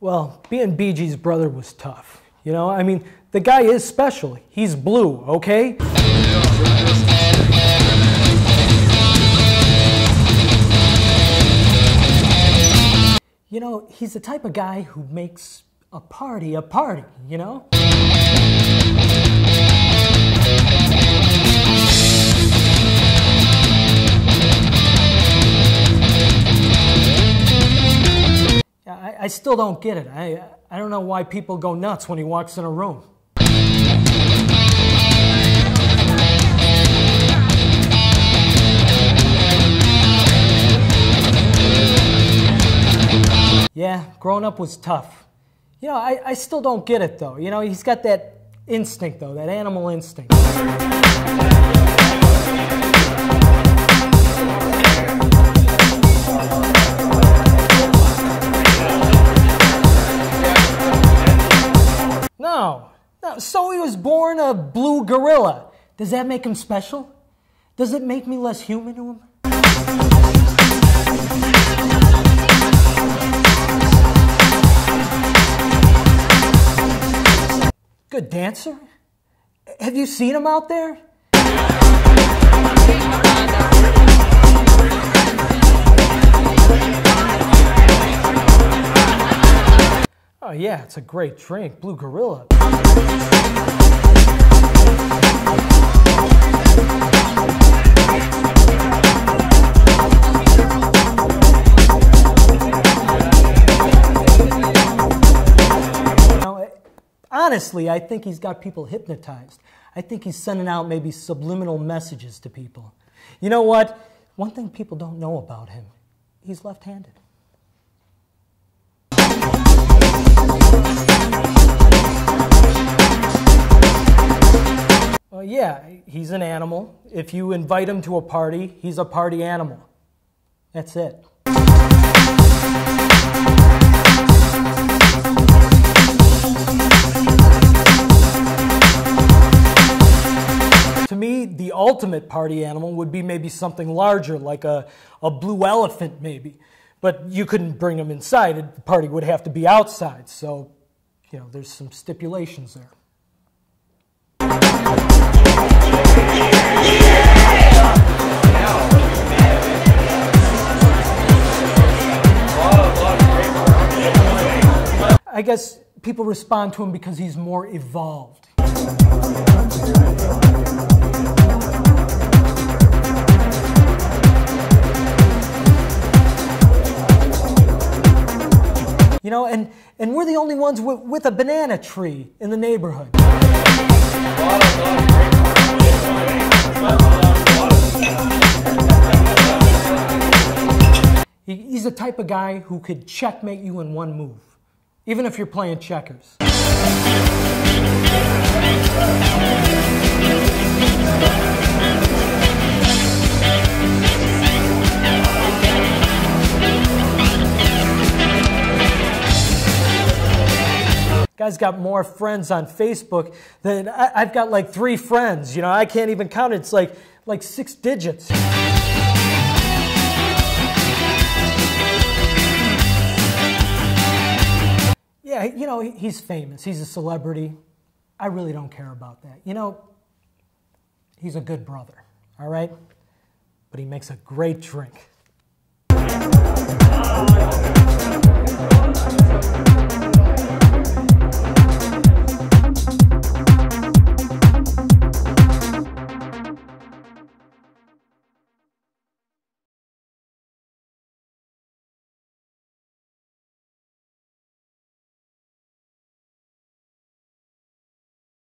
Well, being BG's brother was tough. You know, I mean, the guy is special. He's blue, okay? You know, he's the type of guy who makes a party, you know? I still don't get it. I don't know why people go nuts when he walks in a room. Yeah, growing up was tough. You know, I still don't get it though. You know, he's got that instinct though, that animal instinct. So he was born a blue gorilla. Does that make him special? Does it make me less human to him? Good dancer? Have you seen him out there? Oh yeah, it's a great drink, Blue Gorilla. Now, honestly, I think he's got people hypnotized. I think he's sending out maybe subliminal messages to people. You know what? One thing people don't know about him, he's left-handed. Well, yeah, he's an animal. If you invite him to a party, he's a party animal. That's it. To me, the ultimate party animal would be maybe something larger, like a blue elephant maybe. But you couldn't bring him inside. The party would have to be outside. So, you know, there's some stipulations there. I guess people respond to him because he's more evolved. You know, and we're the only ones with a banana tree in the neighborhood. He's the type of guy who could checkmate you in one move. Even if you're playing checkers. Guy's got more friends on Facebook than I've got like 3 friends, you know, I can't even count it. It's like 6 digits. Yeah, you know, he's famous. He's a celebrity. I really don't care about that. You know, he's a good brother, all right? But he makes a great drink.